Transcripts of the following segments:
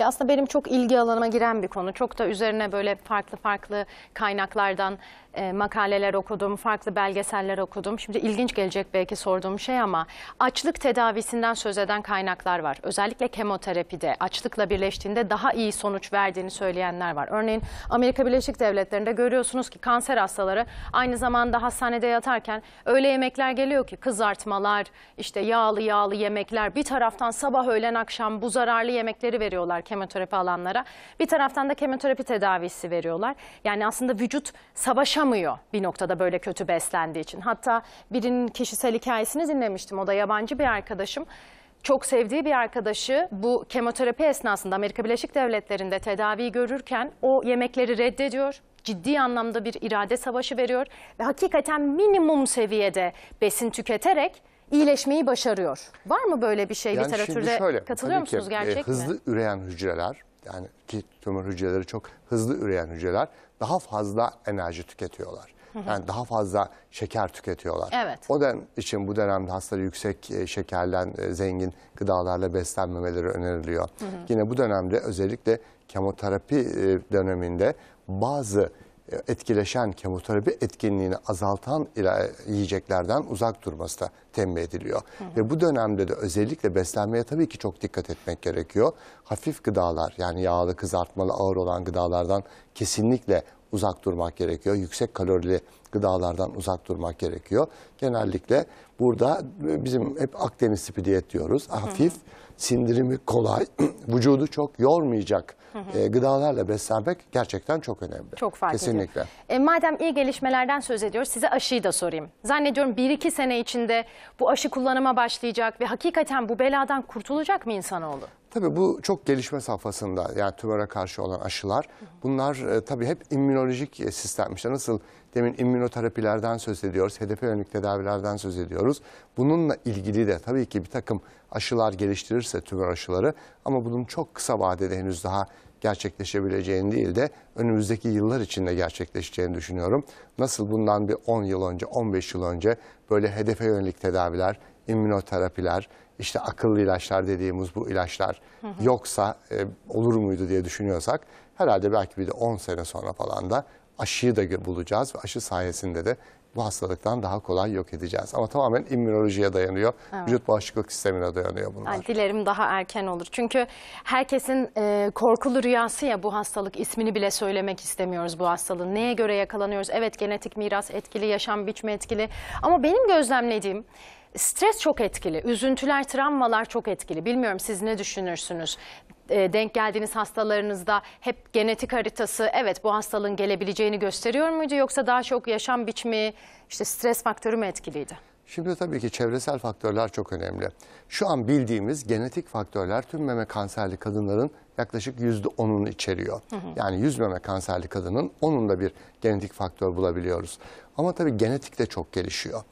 Ya aslında benim çok ilgi alanıma giren bir konu. Çok da üzerine böyle farklı kaynaklardan makaleler okudum, farklı belgeseller okudum. Şimdi ilginç gelecek belki sorduğum şey ama açlık tedavisinden söz eden kaynaklar var. Özellikle kemoterapide açlıkla birleştiğinde daha iyi sonuç verdiğini söyleyenler var. Örneğin Amerika Birleşik Devletleri'nde görüyorsunuz ki kanser hastaları aynı zamanda hastanede yatarken öyle yemekler geliyor ki kızartmalar, işte yağlı yemekler. Bir taraftan sabah, öğlen, akşam bu zararlı yemekleri veriyorlar kemoterapi alanlara. Bir taraftan da kemoterapi tedavisi veriyorlar. Yani aslında vücut savaşamıyor bir noktada böyle kötü beslendiği için. Hatta birinin kişisel hikayesini dinlemiştim. O da yabancı bir arkadaşım. Çok sevdiği bir arkadaşı bu kemoterapi esnasında Amerika Birleşik Devletleri'nde tedavi görürken o yemekleri reddediyor. Ciddi anlamda bir irade savaşı veriyor ve hakikaten minimum seviyede besin tüketerek iyileşmeyi başarıyor. Var mı böyle bir şey yani literatürde? Şöyle, katılıyor musunuz ki, gerçek mi? Hızlı üreyen hücreler, yani ki tümör hücreleri çok hızlı üreyen hücreler daha fazla enerji tüketiyorlar. Yani daha fazla şeker tüketiyorlar. Evet. O da için bu dönemde hastaları yüksek şekerden zengin gıdalarla beslenmemeleri öneriliyor. Hı hı. Yine bu dönemde özellikle kemoterapi döneminde bazı etkileşen kemoterapi etkinliğini azaltan yiyeceklerden uzak durması da tembih ediliyor. Hı hı. Ve bu dönemde de özellikle beslenmeye tabii ki çok dikkat etmek gerekiyor. Hafif gıdalar, yani yağlı, kızartmalı, ağır olan gıdalardan kesinlikle uzak durmak gerekiyor. Yüksek kalorili gıdalardan uzak durmak gerekiyor. Genellikle burada bizim hep Akdeniz tipi diyet diyoruz. Hafif, sindirimi kolay, vücudu çok yormayacak gıdalarla beslenmek gerçekten çok önemli. Çok fark ediyor. Kesinlikle. Madem iyi gelişmelerden söz ediyoruz, size aşıyı da sorayım. Zannediyorum 1-2 sene içinde bu aşı kullanıma başlayacak ve hakikaten bu beladan kurtulacak mı insanoğlu? Tabii bu çok gelişme safhasında, yani tümöre karşı olan aşılar. Bunlar tabii hep immünolojik sistem. İşte nasıl demin immünoterapilerden söz ediyoruz, hedefe yönelik tedavilerden söz ediyoruz. Bununla ilgili de tabii ki bir takım aşılar geliştirirse tümör aşıları, ama bunun çok kısa vadede henüz daha gerçekleşebileceğini değil de önümüzdeki yıllar içinde gerçekleşeceğini düşünüyorum. Nasıl bundan bir 10 yıl önce, 15 yıl önce böyle hedefe yönelik tedaviler, immünoterapiler, işte akıllı ilaçlar dediğimiz bu ilaçlar yoksa olur muydu diye düşünüyorsak, herhalde belki bir de 10 sene sonra falan da aşıyı da bulacağız ve aşı sayesinde de bu hastalıktan daha kolay yok edeceğiz. Ama tamamen immünolojiye dayanıyor. Evet. Vücut bağışıklık sistemine dayanıyor bunlar. Yani dilerim daha erken olur. Çünkü herkesin korkulu rüyası ya bu hastalık. İsmini bile söylemek istemiyoruz bu hastalığın. Neye göre yakalanıyoruz? Evet, genetik miras etkili, yaşam biçimi etkili. Ama benim gözlemlediğim stres çok etkili. Üzüntüler, travmalar çok etkili. Bilmiyorum siz ne düşünürsünüz? Denk geldiğiniz hastalarınızda hep genetik haritası, evet bu hastalığın gelebileceğini gösteriyor muydu? Yoksa daha çok yaşam biçimi, işte stres faktörü mü etkiliydi? Şimdi tabii ki çevresel faktörler çok önemli. Şu an bildiğimiz genetik faktörler tüm meme kanserli kadınların yaklaşık %10'unu içeriyor. Hı hı. Yani 100 meme kanserli kadının 10'unda bir genetik faktör bulabiliyoruz. Ama tabii genetik de çok gelişiyor.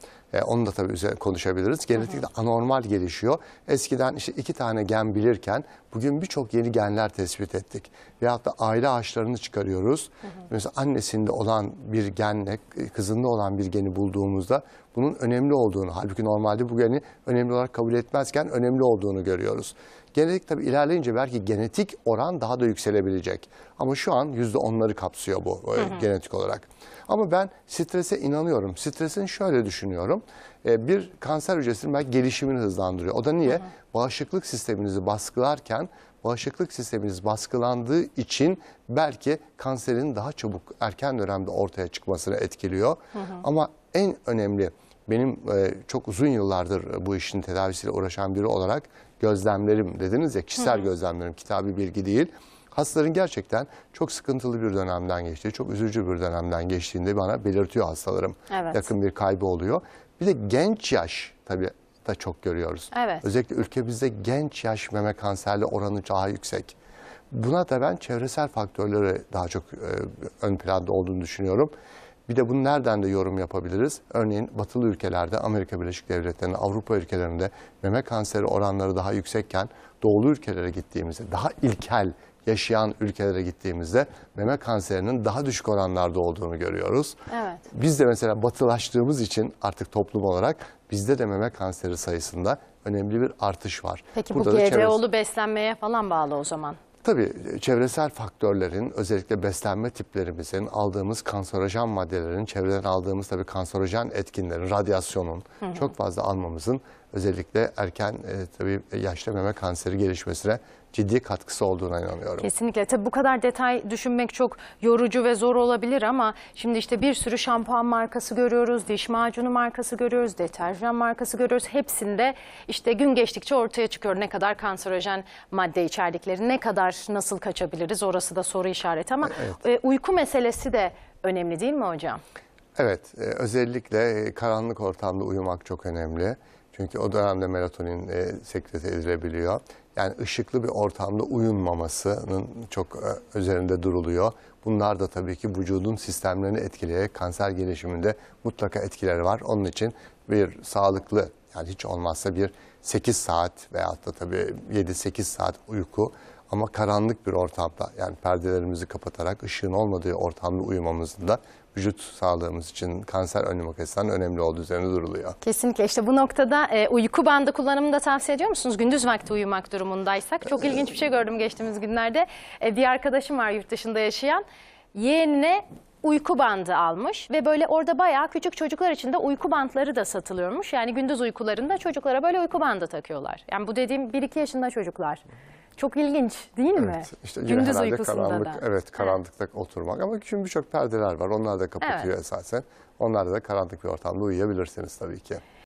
Onu da tabii üzerine konuşabiliriz. Genetik de anormal gelişiyor. Eskiden işte 2 tane gen bilirken bugün birçok yeni genler tespit ettik. Veyahut da aile ağaçlarını çıkarıyoruz. Hı hı. Mesela annesinde olan bir genle kızında olan bir geni bulduğumuzda bunun önemli olduğunu, halbuki normalde bu geni önemli olarak kabul etmezken önemli olduğunu görüyoruz. Genetik tabii ilerleyince belki genetik oran daha da yükselebilecek. Ama şu an %10'ları kapsıyor bu genetik olarak. Ama ben strese inanıyorum. Stresin şöyle düşünüyorum. Bir kanser hücresinin belki gelişimini hızlandırıyor. O da niye? Bağışıklık sisteminizi baskılarken, bağışıklık sisteminiz baskılandığı için belki kanserin daha çabuk erken dönemde ortaya çıkmasını etkiliyor. Ama en önemli, benim çok uzun yıllardır bu işin tedavisiyle uğraşan biri olarak gözlemlerim, dediniz ya kişisel gözlemlerim, kitabi bilgi değil. Hastaların gerçekten çok sıkıntılı bir dönemden geçtiği, çok üzücü bir dönemden geçtiğinde bana belirtiyor hastalarım. Evet. Yakın bir kaybı oluyor. Bir de genç yaş tabii da çok görüyoruz. Evet. Özellikle ülkemizde genç yaş meme kanserli oranı daha yüksek. Buna da ben çevresel faktörleri daha çok ön planda olduğunu düşünüyorum. Bir de bunu nereden de yorum yapabiliriz? Örneğin batılı ülkelerde, Amerika Birleşik Devletleri'nde, Avrupa ülkelerinde meme kanseri oranları daha yüksekken doğulu ülkelere gittiğimizde, daha ilkel yaşayan ülkelere gittiğimizde meme kanserinin daha düşük oranlarda olduğunu görüyoruz. Evet. Biz de mesela batılaştığımız için artık toplum olarak bizde de meme kanseri sayısında önemli bir artış var. Peki burada bu GDO'lu beslenmeye falan bağlı o zaman? Tabii çevresel faktörlerin, özellikle beslenme tiplerimizin, aldığımız kanserojen maddelerin, çevreden aldığımız tabii kanserojen etkinlerin, radyasyonun çok fazla almamızın özellikle erken tabii yaşta meme kanseri gelişmesine ciddi katkısı olduğuna inanıyorum. Kesinlikle. Tabii bu kadar detay düşünmek çok yorucu ve zor olabilir ama şimdi işte bir sürü şampuan markası görüyoruz, diş macunu markası görüyoruz, deterjan markası görüyoruz. Hepsinde işte gün geçtikçe ortaya çıkıyor ne kadar kanserojen madde içerdikleri, ne kadar nasıl kaçabiliriz orası da soru işareti ama evet. Uyku meselesi de önemli değil mi hocam? Evet. Özellikle karanlık ortamda uyumak çok önemli. Çünkü o dönemde melatonin sekrete edilebiliyor. Yani ışıklı bir ortamda uyunmamasının çok üzerinde duruluyor. Bunlar da tabii ki vücudun sistemlerini etkileyerek kanser gelişiminde mutlaka etkileri var. Onun için bir sağlıklı, yani hiç olmazsa bir 8 saat veyahut da tabii 7-8 saat uyku ama karanlık bir ortamda, yani perdelerimizi kapatarak ışığın olmadığı ortamda uyumamızın da vücut sağlığımız için kanser önlem açısından önemli olduğu üzerine duruluyor. Kesinlikle. İşte bu noktada uyku bandı kullanımını da tavsiye ediyor musunuz? Gündüz vakti uyumak durumundaysak. Çok ilginç bir şey gördüm geçtiğimiz günlerde. Bir arkadaşım var yurt dışında yaşayan. Yeğenine uyku bandı almış ve böyle orada bayağı küçük çocuklar için de uyku bandları da satılıyormuş. Yani gündüz uykularında çocuklara böyle uyku bandı takıyorlar. Yani bu dediğim 1-2 yaşında çocuklar. Çok ilginç değil mi? Evet, işte gündüz uykusunda karanlık, da. Evet, karanlıkta oturmak ama şimdi birçok perdeler var. Onlar da kapatıyor esasen. Onlar da karanlık bir ortamda uyuyabilirsiniz tabii ki.